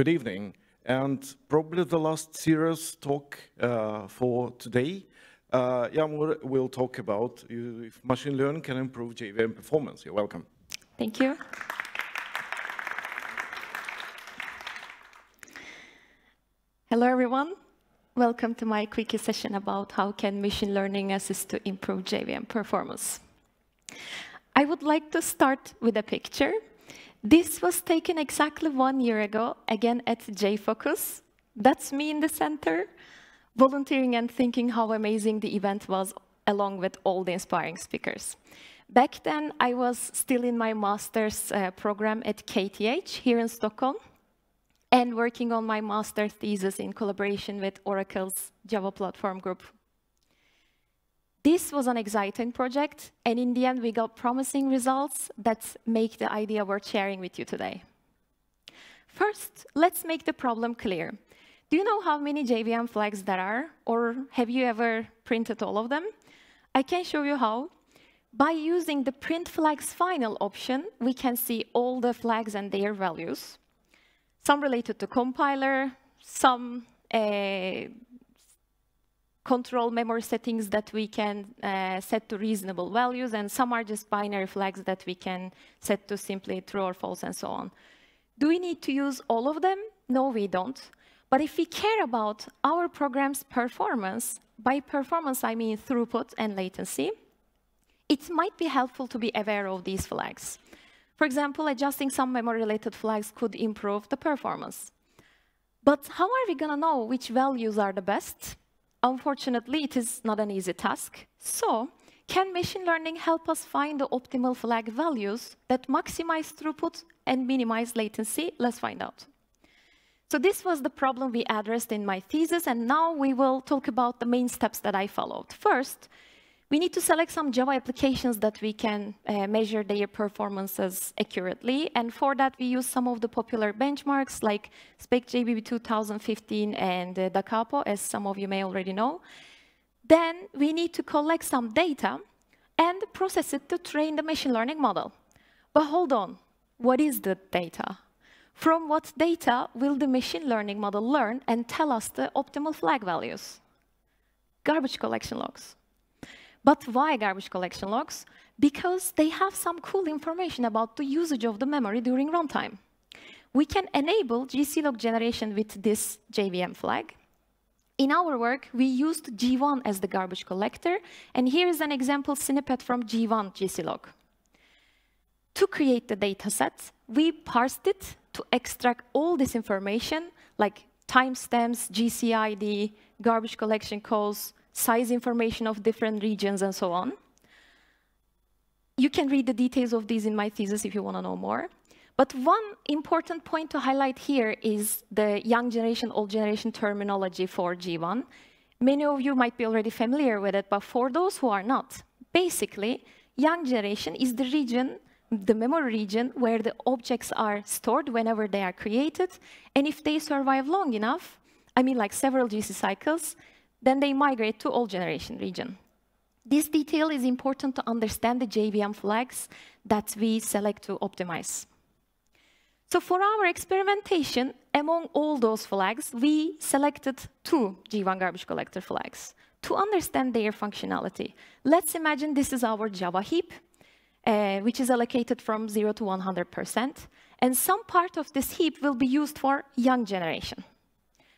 Good evening, and probably the last serious talk for today. Yagmur will talk about if machine learning can improve JVM performance. You're welcome. Thank you. Hello, everyone. Welcome to my quickie session about how can machine learning assist to improve JVM performance. I would like to start with a picture. This was taken exactly 1 year ago, again at Jfokus. That's me in the center, volunteering and thinking how amazing the event was, along with all the inspiring speakers. Back then, I was still in my master's program at KTH here in Stockholm, and working on my master's thesis in collaboration with Oracle's Java Platform Group. This was an exciting project, and in the end, we got promising results that make the idea worth sharing with you today. First, let's make the problem clear. Do you know how many JVM flags there are, or have you ever printed all of them? I can show you how. By using the print flags final option, we can see all the flags and their values. Some related to compiler, some control memory settings that we can set to reasonable values, and some are just binary flags that we can set to simply true or false, and so on. Do we need to use all of them? No, we don't. But if we care about our program's performance, by performance I mean throughput and latency, it might be helpful to be aware of these flags. For example, adjusting some memory-related flags could improve the performance. But how are we going to know which values are the best? Unfortunately, it is not an easy task. So, can machine learning help us find the optimal flag values that maximize throughput and minimize latency? Let's find out. So this was the problem we addressed in my thesis, and now we will talk about the main steps that I followed. First, we need to select some Java applications that we can measure their performances accurately. And for that, we use some of the popular benchmarks like SPECjbb2015 and DaCapo, as some of you may already know. Then we need to collect some data and process it to train the machine learning model. But hold on, what is the data? From what data will the machine learning model learn and tell us the optimal flag values? Garbage collection logs. But why garbage collection logs? Because they have some cool information about the usage of the memory during runtime. We can enable GC log generation with this JVM flag. In our work, we used G1 as the garbage collector, and here is an example snippet from G1 GC log. To create the dataset, we parsed it to extract all this information, like timestamps, GC ID, garbage collection calls, size information of different regions, and so on. You can read the details of these in my thesis if you want to know more. But one important point to highlight here is the young generation, old generation terminology for G1. Many of you might be already familiar with it, but for those who are not, basically, young generation is the region, the memory region, where the objects are stored whenever they are created. And if they survive long enough, I mean like several GC cycles, then they migrate to old generation region. This detail is important to understand the JVM flags that we select to optimize. So for our experimentation, among all those flags, we selected two G1 garbage collector flags to understand their functionality. Let's imagine this is our Java heap, which is allocated from 0 to 100%. And some part of this heap will be used for young generation.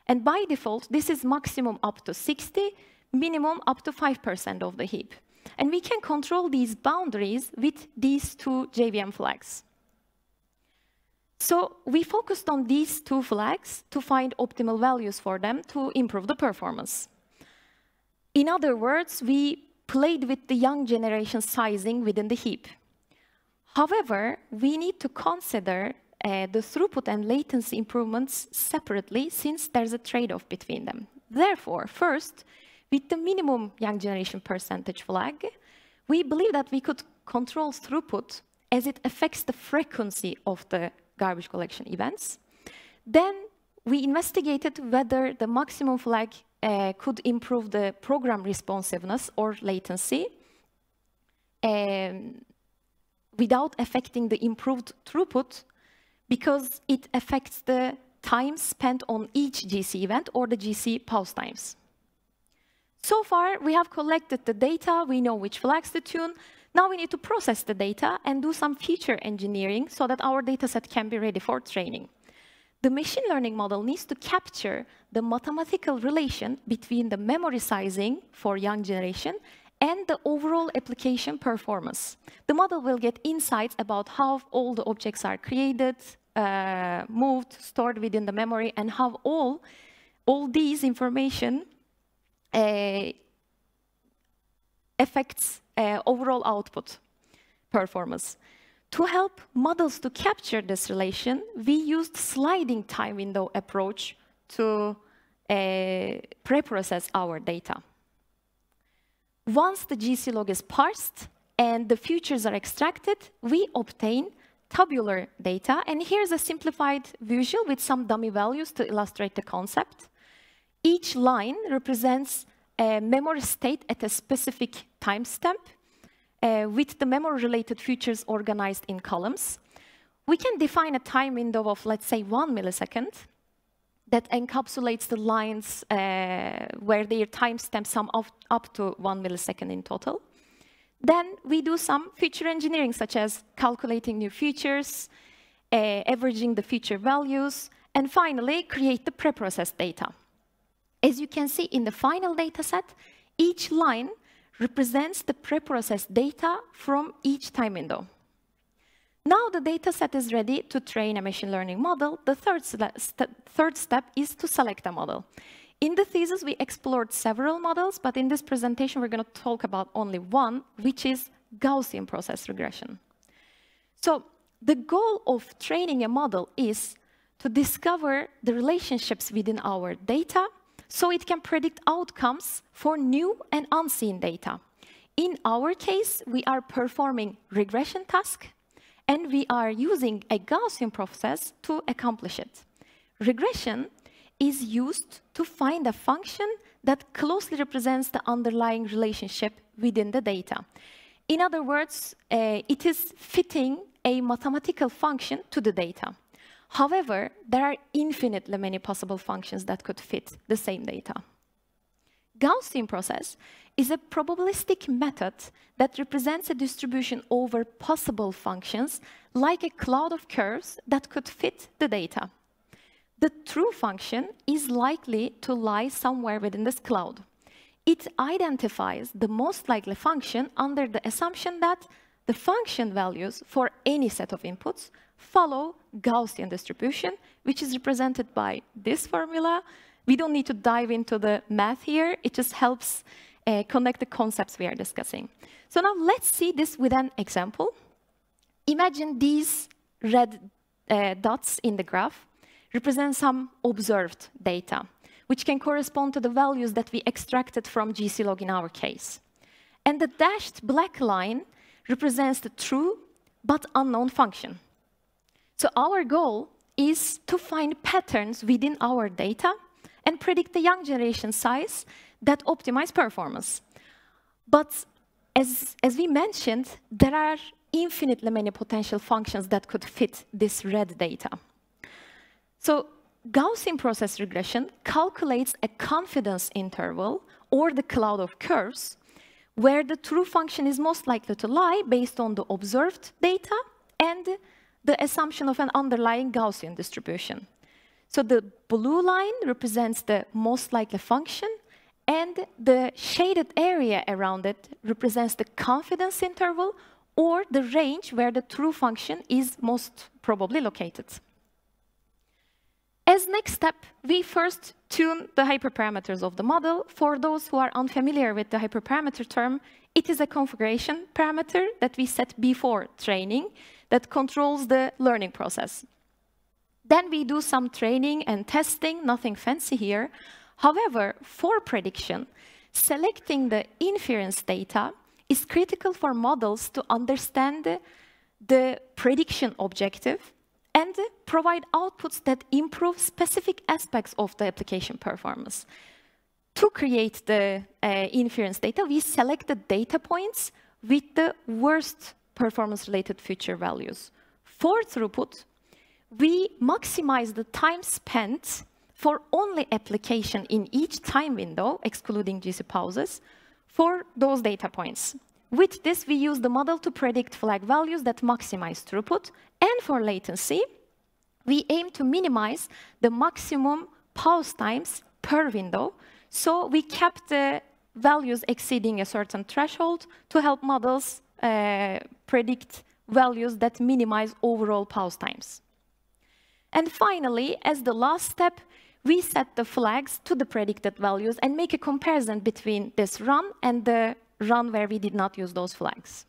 And by default, this is maximum up to 60, minimum up to 5% of the heap. And we can control these boundaries with these two JVM flags. So we focused on these two flags to find optimal values for them to improve the performance. In other words, we played with the young generation sizing within the heap. However, we need to consider the throughput and latency improvements separately, since there's a trade-off between them. Therefore, first, with the minimum young generation percentage flag, we believe that we could control throughput as it affects the frequency of the garbage collection events. Then we investigated whether the maximum flag could improve the program responsiveness or latency without affecting the improved throughput, because it affects the time spent on each GC event or the GC pause times. So far, we have collected the data, we know which flags to tune. Now we need to process the data and do some feature engineering so that our dataset can be ready for training. The machine learning model needs to capture the mathematical relation between the memory sizing for young generation and the overall application performance. The model will get insights about how all the objects are created, moved, stored within the memory, and how all these information affects overall output performance. To help models to capture this relation, we used sliding time window approach to pre-process our data. Once the GC log is parsed and the features are extracted, we obtain tabular data. And here's a simplified visual with some dummy values to illustrate the concept. Each line represents a memory state at a specific timestamp, with the memory-related features organized in columns. We can define a time window of, let's say, 1 millisecond that encapsulates the lines where their timestamps sum up to 1 millisecond in total. Then we do some feature engineering, such as calculating new features, averaging the feature values, and finally create the preprocessed data. As you can see in the final dataset, each line represents the preprocessed data from each time window. Now the dataset is ready to train a machine learning model. The third step is to select a model. In the thesis, we explored several models, but in this presentation, we're going to talk about only one, which is Gaussian process regression. So the goal of training a model is to discover the relationships within our data, so it can predict outcomes for new and unseen data. In our case, we are performing regression tasks, and we are using a Gaussian process to accomplish it. Regression is used to find a function that closely represents the underlying relationship within the data. In other words, it is fitting a mathematical function to the data. However, there are infinitely many possible functions that could fit the same data. Gaussian process is a probabilistic method that represents a distribution over possible functions, like a cloud of curves that could fit the data. The true function is likely to lie somewhere within this cloud. It identifies the most likely function under the assumption that the function values for any set of inputs follow Gaussian distribution, which is represented by this formula. We don't need to dive into the math here. It just helps connect the concepts we are discussing. So now let's see this with an example. Imagine these red dots in the graph represent some observed data, which can correspond to the values that we extracted from GCLog in our case. And the dashed black line represents the true but unknown function. So our goal is to find patterns within our data and predict the young generation size that optimize performance. But as we mentioned, there are infinitely many potential functions that could fit this red data. So Gaussian process regression calculates a confidence interval or the cloud of curves where the true function is most likely to lie based on the observed data and the assumption of an underlying Gaussian distribution. So the blue line represents the most likely function, and the shaded area around it represents the confidence interval or the range where the true function is most probably located. As next step, we first tune the hyperparameters of the model. For those who are unfamiliar with the hyperparameter term, it is a configuration parameter that we set before training that controls the learning process. Then we do some training and testing, nothing fancy here. However, for prediction, selecting the inference data is critical for models to understand the prediction objective and provide outputs that improve specific aspects of the application performance. To create the inference data, we select the data points with the worst performance-related feature values. For throughput, we maximize the time spent for only application in each time window, excluding GC pauses, for those data points. With this, we use the model to predict flag values that maximize throughput. And for latency, we aim to minimize the maximum pause times per window. So we kept the values exceeding a certain threshold to help models predict values that minimize overall pause times. And finally, as the last step, we set the flags to the predicted values and make a comparison between this run and the run where we did not use those flags.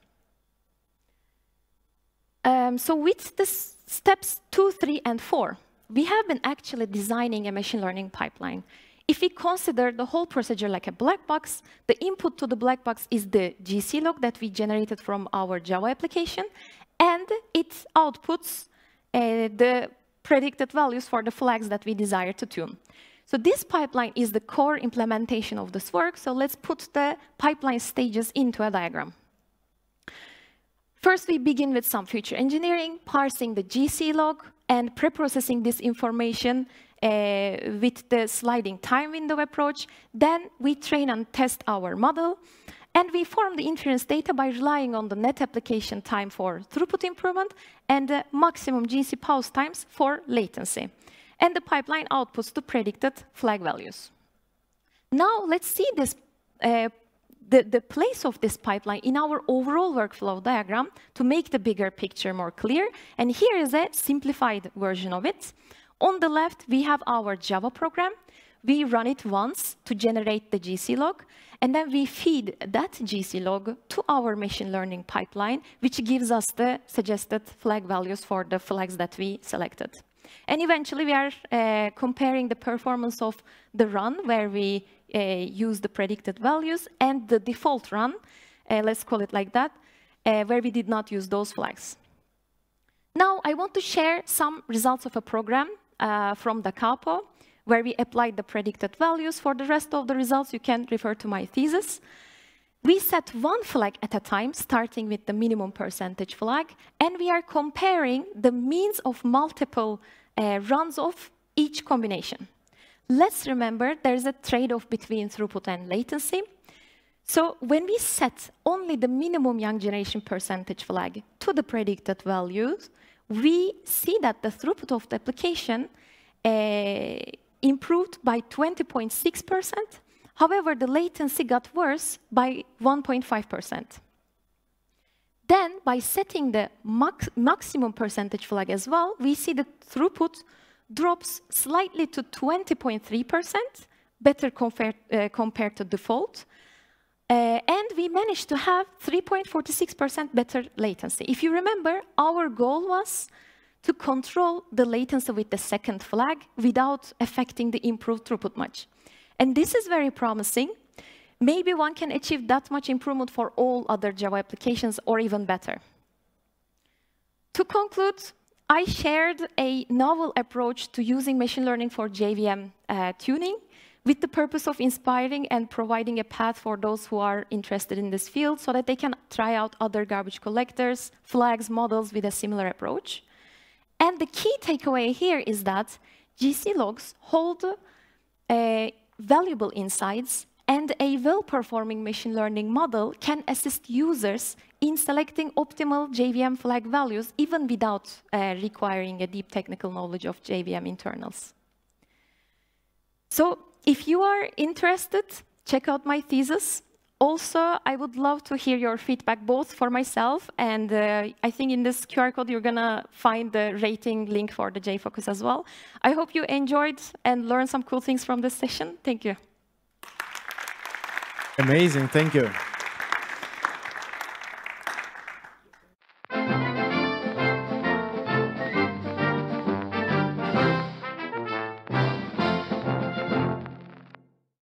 So with the steps 2, 3, and 4, we have been actually designing a machine learning pipeline. If we consider the whole procedure like a black box, the input to the black box is the GC log that we generated from our Java application, and it outputs the predicted values for the flags that we desire to tune. So this pipeline is the core implementation of this work. So let's put the pipeline stages into a diagram. First, we begin with some feature engineering, parsing the GC log, and preprocessing this information with the sliding time window approach. Then we train and test our model. And we form the inference data by relying on the net application time for throughput improvement and the maximum GC pause times for latency. And the pipeline outputs the predicted flag values. Now let's see this, the place of this pipeline in our overall workflow diagram to make the bigger picture more clear. And here is a simplified version of it. On the left, we have our Java program. We run it once to generate the GC log, and then we feed that GC log to our machine learning pipeline, which gives us the suggested flag values for the flags that we selected. And eventually, we are comparing the performance of the run, where we use the predicted values, and the default run, let's call it like that, where we did not use those flags. Now, I want to share some results of a program from DaCapo, where we applied the predicted values. For the rest of the results, you can refer to my thesis. We set one flag at a time, starting with the minimum percentage flag, and we are comparing the means of multiple runs of each combination. Let's remember there's a trade-off between throughput and latency. So when we set only the minimum young generation percentage flag to the predicted values, we see that the throughput of the application improved by 20.6%. However, the latency got worse by 1.5%. Then, by setting the maximum percentage flag as well, we see the throughput drops slightly to 20.3%, better compared to default. And we managed to have 3.46% better latency. If you remember, our goal was to control the latency with the second flag without affecting the improved throughput much. And this is very promising. Maybe one can achieve that much improvement for all other Java applications, or even better. To conclude, I shared a novel approach to using machine learning for JVM tuning with the purpose of inspiring and providing a path for those who are interested in this field so that they can try out other garbage collectors, flags, models with a similar approach. And the key takeaway here is that GC logs hold valuable insights, and a well-performing machine learning model can assist users in selecting optimal JVM flag values, even without requiring a deep technical knowledge of JVM internals. So if you are interested, check out my thesis. Also, I would love to hear your feedback, both for myself and I think in this QR code, you're going to find the rating link for the Jfokus as well. I hope you enjoyed and learned some cool things from this session. Thank you. Amazing. Thank you.